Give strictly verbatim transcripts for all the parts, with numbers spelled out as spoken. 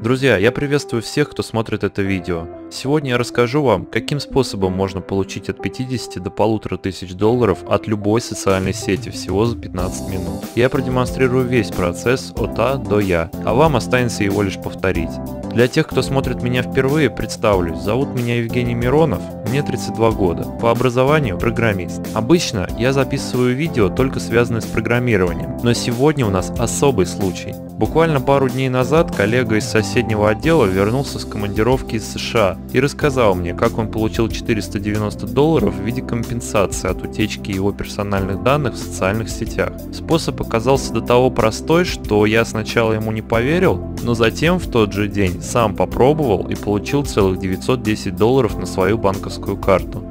Друзья, я приветствую всех, кто смотрит это видео. Сегодня я расскажу вам, каким способом можно получить от пятидесяти до полутора тысяч долларов от любой социальной сети всего за пятнадцать минут. Я продемонстрирую весь процесс от А до Я, а вам останется его лишь повторить. Для тех, кто смотрит меня впервые, представлюсь. Зовут меня Евгений Миронов, мне тридцать два года, по образованию программист. Обычно я записываю видео, только связанные с программированием, но сегодня у нас особый случай. Буквально пару дней назад коллега из соседнего отдела вернулся с командировки из США и рассказал мне, как он получил четыреста девяносто долларов в виде компенсации от утечки его персональных данных в социальных сетях. Способ оказался до того простой, что я сначала ему не поверил, но затем в тот же день сам попробовал и получил целых девятьсот десять долларов на свою банковскую карту.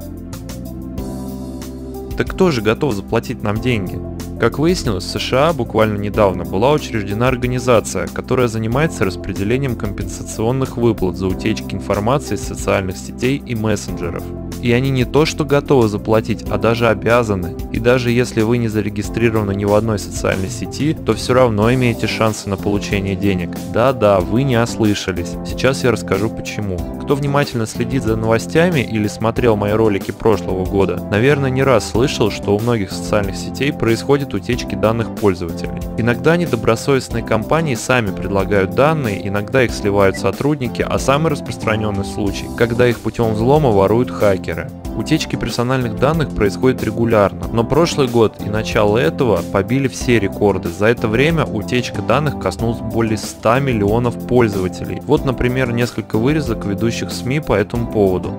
Так кто же готов заплатить нам деньги? Как выяснилось, в США буквально недавно была учреждена организация, которая занимается распределением компенсационных выплат за утечки информации из социальных сетей и мессенджеров. И они не то что готовы заплатить, а даже обязаны. И даже если вы не зарегистрированы ни в одной социальной сети, то все равно имеете шансы на получение денег. Да-да, вы не ослышались. Сейчас я расскажу почему. Кто внимательно следит за новостями или смотрел мои ролики прошлого года, наверное, не раз слышал, что у многих социальных сетей происходят утечки данных пользователей. Иногда недобросовестные компании сами предлагают данные, иногда их сливают сотрудники, а самый распространенный случай, когда их путем взлома воруют хакеры. Утечки персональных данных происходят регулярно, но прошлый год и начало этого побили все рекорды. За это время утечка данных коснулась более ста миллионов пользователей. Вот, например, несколько вырезок ведущих СМИ по этому поводу.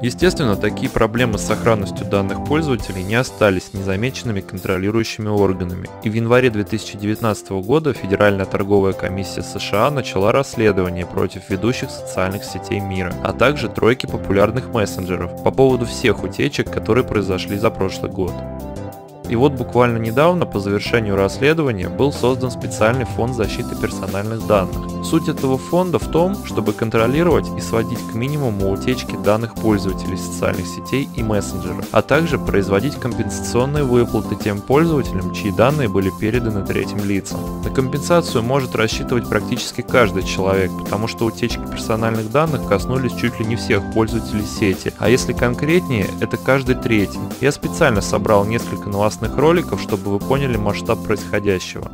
Естественно, такие проблемы с сохранностью данных пользователей не остались незамеченными контролирующими органами, и в январе две тысячи девятнадцатого года Федеральная торговая комиссия США начала расследование против ведущих социальных сетей мира, а также тройки популярных мессенджеров по поводу всех утечек, которые произошли за прошлый год. И вот буквально недавно, по завершению расследования, был создан специальный фонд защиты персональных данных. Суть этого фонда в том, чтобы контролировать и сводить к минимуму утечки данных пользователей социальных сетей и мессенджеров, а также производить компенсационные выплаты тем пользователям, чьи данные были переданы третьим лицам. На компенсацию может рассчитывать практически каждый человек, потому что утечки персональных данных коснулись чуть ли не всех пользователей сети, а если конкретнее, это каждый третий. Я специально собрал несколько новостей роликов, чтобы вы поняли масштаб происходящего.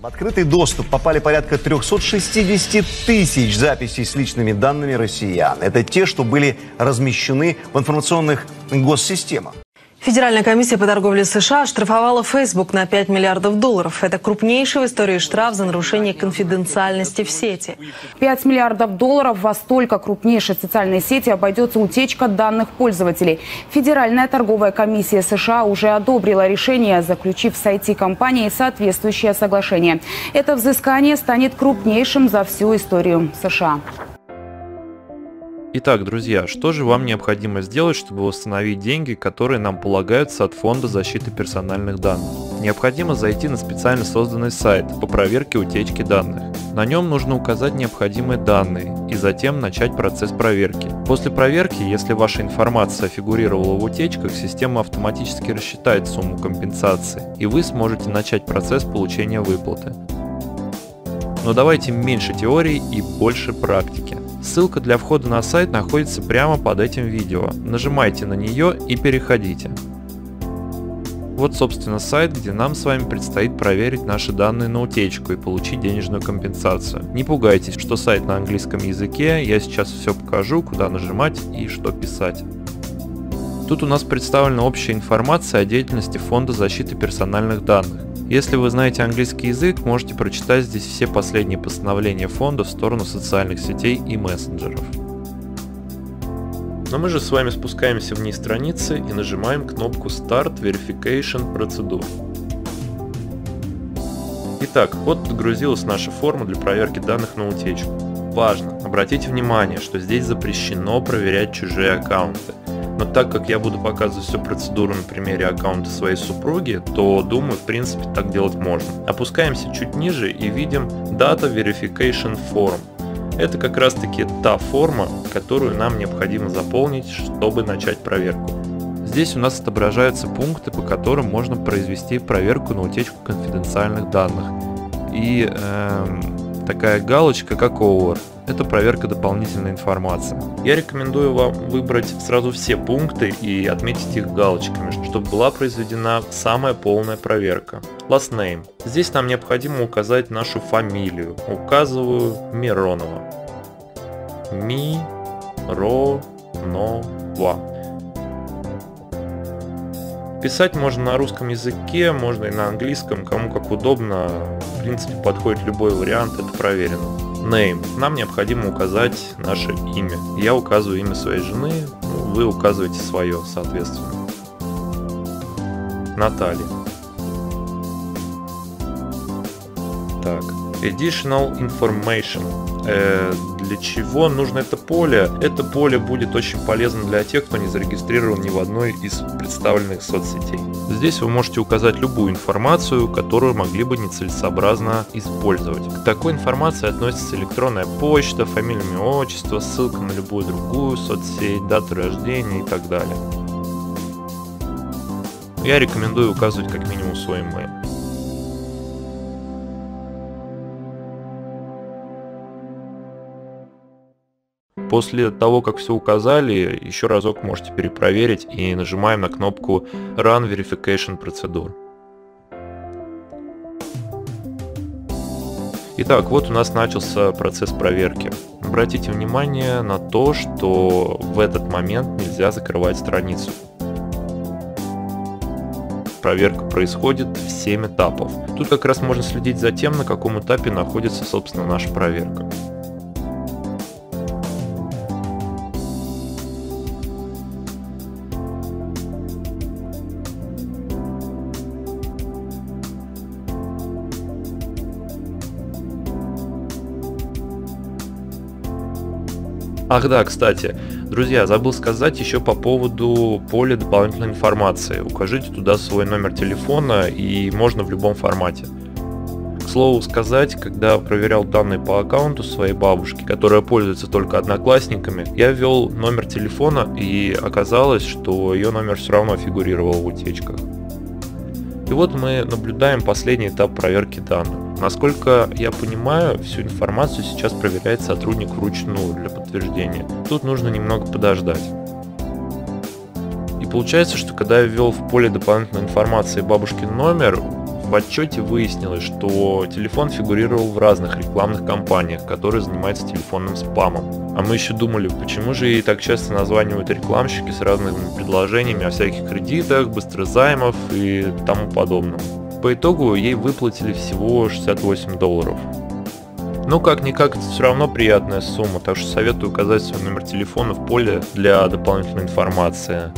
В открытый доступ попали порядка трёхсот шестидесяти тысяч записей с личными данными россиян. Это те, что были размещены в информационных госсистемах. Федеральная комиссия по торговле США оштрафовала Facebook на пять миллиардов долларов. Это крупнейший в истории штраф за нарушение конфиденциальности в сети. пять миллиардов долларов во столько крупнейшей социальной сети обойдется утечка данных пользователей. Федеральная торговая комиссия США уже одобрила решение, заключив с ай ти-компанией соответствующее соглашение. Это взыскание станет крупнейшим за всю историю США. Итак, друзья, что же вам необходимо сделать, чтобы восстановить деньги, которые нам полагаются от Фонда защиты персональных данных? Необходимо зайти на специально созданный сайт по проверке утечки данных. На нем нужно указать необходимые данные и затем начать процесс проверки. После проверки, если ваша информация фигурировала в утечках, система автоматически рассчитает сумму компенсации, и вы сможете начать процесс получения выплаты. Но давайте меньше теории и больше практики. Ссылка для входа на сайт находится прямо под этим видео. Нажимайте на нее и переходите. Вот, собственно, сайт, где нам с вами предстоит проверить наши данные на утечку и получить денежную компенсацию. Не пугайтесь, что сайт на английском языке, я сейчас все покажу, куда нажимать и что писать. Тут у нас представлена общая информация о деятельности Фонда защиты персональных данных. Если вы знаете английский язык, можете прочитать здесь все последние постановления фонда в сторону социальных сетей и мессенджеров. Но мы же с вами спускаемся вниз страницы и нажимаем кнопку Start Verification Procedure. Итак, вот подгрузилась наша форма для проверки данных на утечку. Важно, обратите внимание, что здесь запрещено проверять чужие аккаунты. Но так как я буду показывать всю процедуру на примере аккаунта своей супруги, то, думаю, в принципе, так делать можно. Опускаемся чуть ниже и видим Data Verification Form. Это как раз таки та форма, которую нам необходимо заполнить, чтобы начать проверку. Здесь у нас отображаются пункты, по которым можно произвести проверку на утечку конфиденциальных данных. И эм, такая галочка, как «Over». Это проверка дополнительной информации. Я рекомендую вам выбрать сразу все пункты и отметить их галочками, чтобы была произведена самая полная проверка. Last name. Здесь нам необходимо указать нашу фамилию. Указываю Миронова. Ми-ро-но-ва. Писать можно на русском языке, можно и на английском, кому как удобно. В принципе, подходит любой вариант, это проверено. Name. Нам необходимо указать наше имя. Я указываю имя своей жены, вы указываете свое, соответственно. Наталья. Так. Additional Information. Для чего нужно это поле? Это поле будет очень полезно для тех, кто не зарегистрирован ни в одной из представленных соцсетей. Здесь вы можете указать любую информацию, которую могли бы нецелесообразно использовать. К такой информации относится электронная почта, фамилия, имя, отчество, ссылка на любую другую соцсеть, дату рождения и так далее. Я рекомендую указывать как минимум свой имейл. После того, как все указали, еще разок можете перепроверить и нажимаем на кнопку Run Verification Procedure. Итак, вот у нас начался процесс проверки. Обратите внимание на то, что в этот момент нельзя закрывать страницу. Проверка происходит в семь этапов. Тут как раз можно следить за тем, на каком этапе находится, собственно, наша проверка. Ах да, кстати, друзья, забыл сказать еще по поводу поля дополнительной информации. Укажите туда свой номер телефона и можно в любом формате. К слову сказать, когда проверял данные по аккаунту своей бабушки, которая пользуется только одноклассниками, я ввел номер телефона и оказалось, что ее номер все равно фигурировал в утечках. И вот мы наблюдаем последний этап проверки данных. Насколько я понимаю, всю информацию сейчас проверяет сотрудник вручную для подтверждения. Тут нужно немного подождать. И получается, что когда я ввел в поле дополнительной информации бабушкин номер, в отчете выяснилось, что телефон фигурировал в разных рекламных кампаниях, которые занимаются телефонным спамом. А мы еще думали, почему же ей так часто названивают рекламщики с разными предложениями о всяких кредитах, быстрозаймов и тому подобном. По итогу ей выплатили всего шестьдесят восемь долларов. Но как-никак, это все равно приятная сумма, так что советую указать свой номер телефона в поле для дополнительной информации.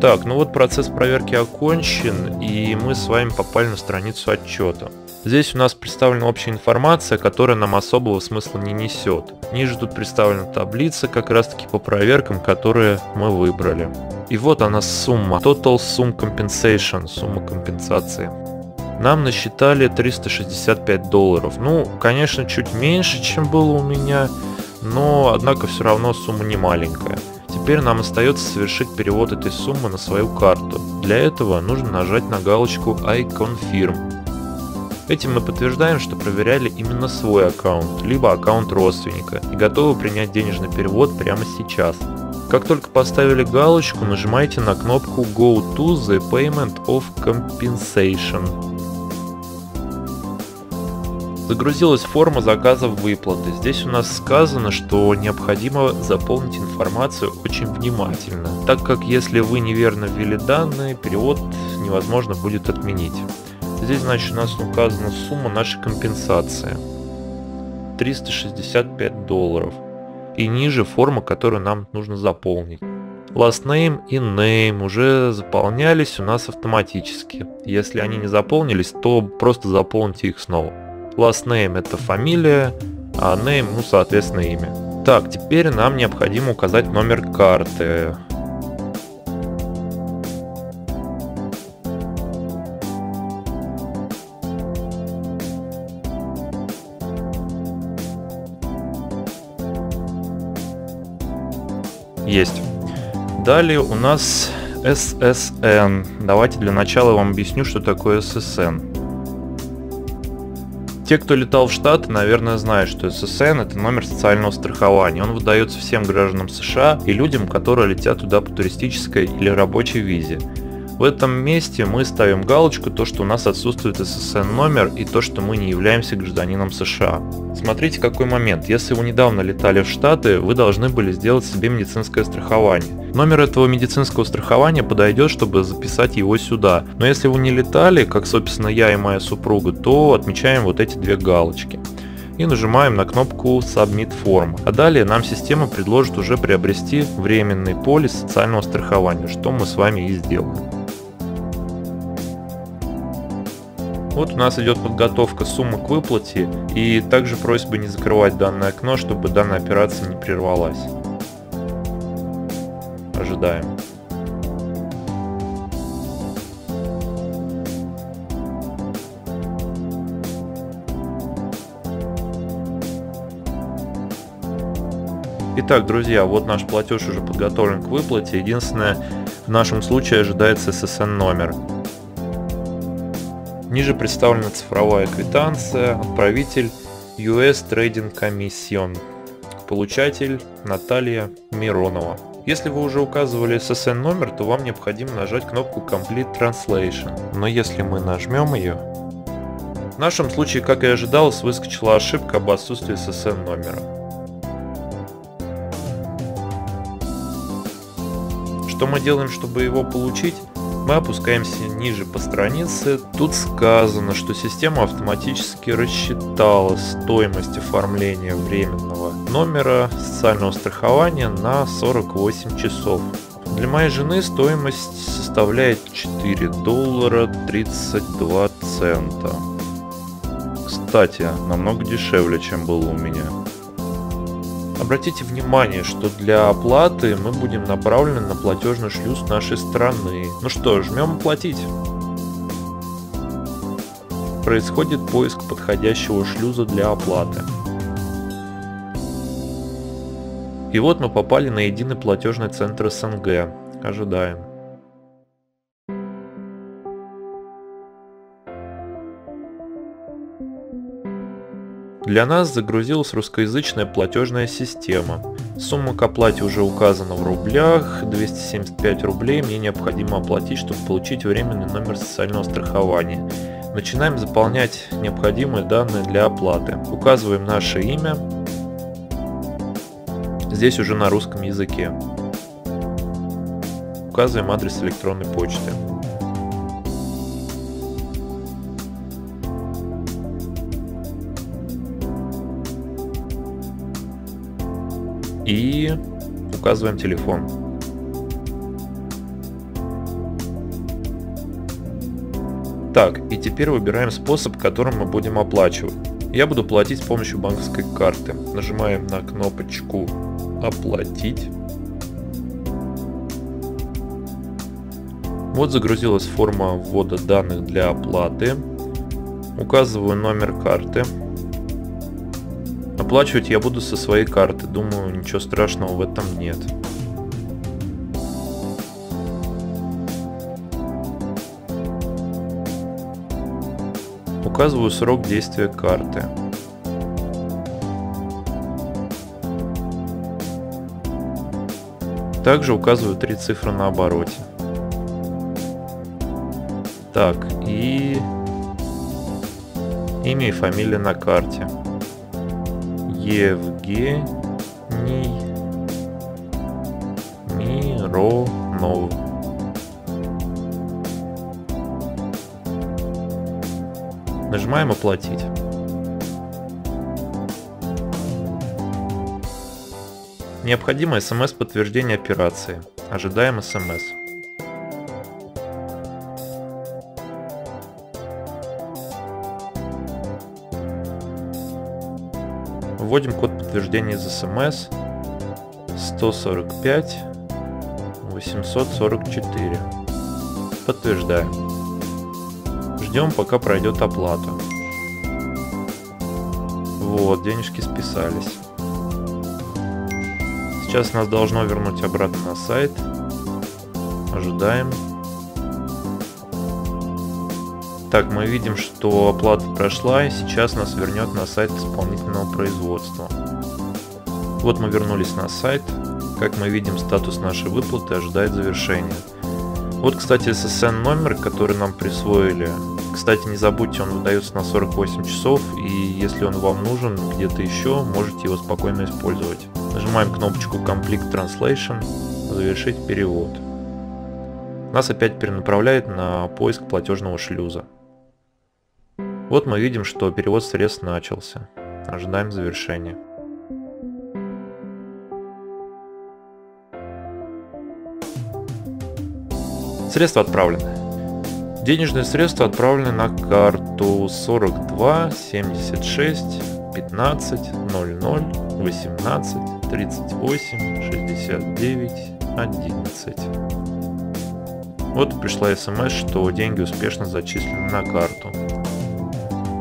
Так, ну вот процесс проверки окончен, и мы с вами попали на страницу отчета. Здесь у нас представлена общая информация, которая нам особого смысла не несет. Ниже тут представлена таблица как раз таки по проверкам, которые мы выбрали. И вот она сумма. Total Sum Compensation. Сумма компенсации. Нам насчитали триста шестьдесят пять долларов. Ну, конечно, чуть меньше, чем было у меня, но однако все равно сумма не маленькая. Теперь нам остается совершить перевод этой суммы на свою карту. Для этого нужно нажать на галочку I Confirm. Этим мы подтверждаем, что проверяли именно свой аккаунт, либо аккаунт родственника и готовы принять денежный перевод прямо сейчас. Как только поставили галочку, нажимайте на кнопку Go to the Payment of Compensation. Загрузилась форма заказа выплаты. Здесь у нас сказано, что необходимо заполнить информацию очень внимательно, так как если вы неверно ввели данные, перевод невозможно будет отменить. Здесь, значит, у нас указана сумма нашей компенсации – триста шестьдесят пять долларов. И ниже форма, которую нам нужно заполнить. Last name и name уже заполнялись у нас автоматически. Если они не заполнились, то просто заполните их снова. Last name – это фамилия, а name, ну, соответственно, имя. Так, теперь нам необходимо указать номер карты. Есть. Далее у нас эс эс эн. Давайте для начала вам объясню, что такое эс эс эн. Те, кто летал в Штаты, наверное, знают, что эс эс эн – это номер социального страхования. Он выдается всем гражданам США и людям, которые летят туда по туристической или рабочей визе. В этом месте мы ставим галочку то, что у нас отсутствует эс эс эн номер и то, что мы не являемся гражданином США. Смотрите какой момент, если вы недавно летали в Штаты, вы должны были сделать себе медицинское страхование. Номер этого медицинского страхования подойдет, чтобы записать его сюда, но если вы не летали, как собственно я и моя супруга, то отмечаем вот эти две галочки. И нажимаем на кнопку Submit Form. А далее нам система предложит уже приобрести временный полис социального страхования, что мы с вами и сделаем. Вот у нас идет подготовка суммы к выплате, и также просьба не закрывать данное окно, чтобы данная операция не прервалась. Ожидаем. Итак, друзья, вот наш платеж уже подготовлен к выплате. Единственное, в нашем случае ожидается эс эс эн номер. Ниже представлена цифровая квитанция, отправитель ю эс Trading Commission, получатель Наталья Миронова. Если вы уже указывали эс эс эн номер, то вам необходимо нажать кнопку Complete Translation, но если мы нажмем ее, в нашем случае, как и ожидалось, выскочила ошибка об отсутствии эс эс эн номера. Что мы делаем, чтобы его получить? Мы опускаемся ниже по странице, тут сказано, что система автоматически рассчитала стоимость оформления временного номера социального страхования на сорок восемь часов. Для моей жены стоимость составляет четыре доллара тридцать два цента. Кстати, намного дешевле, чем было у меня. Обратите внимание, что для оплаты мы будем направлены на платежный шлюз нашей страны. Ну что, жмем «Оплатить». Происходит поиск подходящего шлюза для оплаты. И вот мы попали на единый платежный центр СНГ. Ожидаем. Для нас загрузилась русскоязычная платежная система. Сумма к оплате уже указана в рублях, двести семьдесят пять рублей мне необходимо оплатить, чтобы получить временный номер социального страхования. Начинаем заполнять необходимые данные для оплаты. Указываем наше имя, здесь уже на русском языке. Указываем адрес электронной почты. И указываем телефон. Так, и теперь выбираем способ, которым мы будем оплачивать. Я буду платить с помощью банковской карты. Нажимаем на кнопочку «Оплатить». Вот загрузилась форма ввода данных для оплаты. Указываю номер карты. Оплачивать я буду со своей карты, думаю, ничего страшного в этом нет. Указываю срок действия карты. Также указываю три цифры на обороте. Так, и имя и фамилия на карте. Евгений Миронов. Нажимаем «Оплатить». Необходимо смс-подтверждение операции. Ожидаем смс. Вводим код подтверждения из смс сто сорок пять восемьсот сорок четыре. Подтверждаем. Ждем, пока пройдет оплата. Вот, денежки списались. Сейчас нас должно вернуть обратно на сайт. Ожидаем. Так, мы видим, что оплата прошла, и сейчас нас вернет на сайт исполнительного производства. Вот мы вернулись на сайт. Как мы видим, статус нашей выплаты ожидает завершения. Вот, кстати, эс эс эн номер, который нам присвоили. Кстати, не забудьте, он выдается на сорок восемь часов, и если он вам нужен где-то еще, можете его спокойно использовать. Нажимаем кнопочку Complete Translation, завершить перевод. Нас опять перенаправляет на поиск платежного шлюза. Вот мы видим, что перевод средств начался. Ожидаем завершения. Средства отправлены. Денежные средства отправлены на карту сорок два, семьдесят шесть, пятнадцать, ноль ноль, восемнадцать, тридцать восемь, шестьдесят девять, одиннадцать. Вот пришла смс, что деньги успешно зачислены на карту.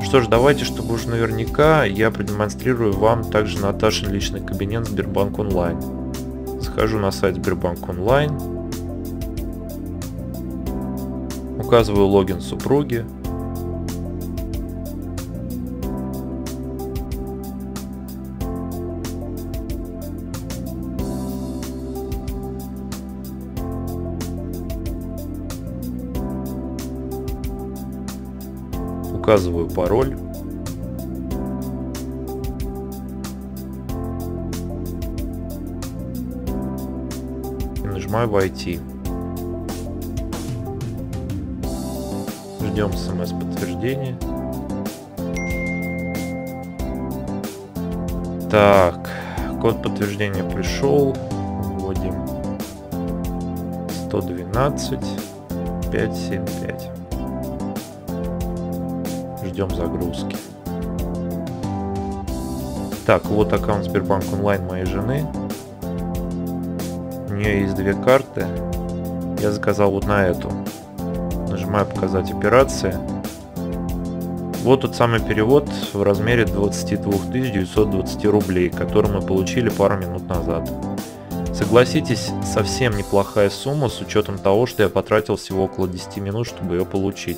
Что ж, давайте, чтобы уж наверняка, я продемонстрирую вам также Наташин личный кабинет Сбербанк Онлайн. Захожу на сайт Сбербанк Онлайн. Указываю логин супруги. Указываю пароль. И нажимаю «Войти». Ждем смс-подтверждения. Так, код подтверждения пришел. Вводим сто двенадцать пятьсот семьдесят пять. Ждем загрузки. Так, вот аккаунт Сбербанк Онлайн моей жены. У нее есть две карты. Я заказал вот на эту. Нажимаю «Показать операции». Вот тот самый перевод в размере двадцать две тысячи девятьсот двадцать рублей, который мы получили пару минут назад. Согласитесь, совсем неплохая сумма с учетом того, что я потратил всего около десяти минут, чтобы ее получить.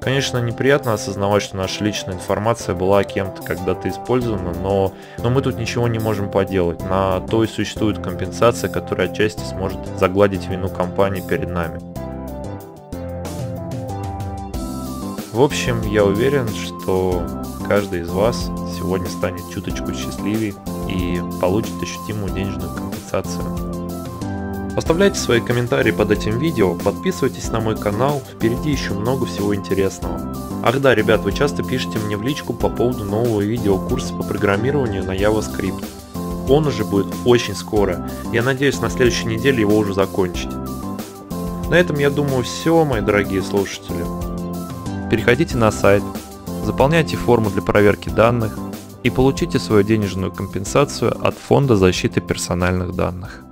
Конечно, неприятно осознавать, что наша личная информация была кем-то когда-то использована, но, но мы тут ничего не можем поделать. На то и существует компенсация, которая отчасти сможет загладить вину компании перед нами. В общем, я уверен, что каждый из вас сегодня станет чуточку счастливее и получит ощутимую денежную компенсацию. Оставляйте свои комментарии под этим видео, подписывайтесь на мой канал, впереди еще много всего интересного. Ах да, ребят, вы часто пишете мне в личку по поводу нового видеокурса по программированию на JavaScript. Он уже будет очень скоро, я надеюсь, на следующей неделе его уже закончить. На этом, я думаю, все, мои дорогие слушатели. Переходите на сайт, заполняйте форму для проверки данных и получите свою денежную компенсацию от Фонда защиты персональных данных.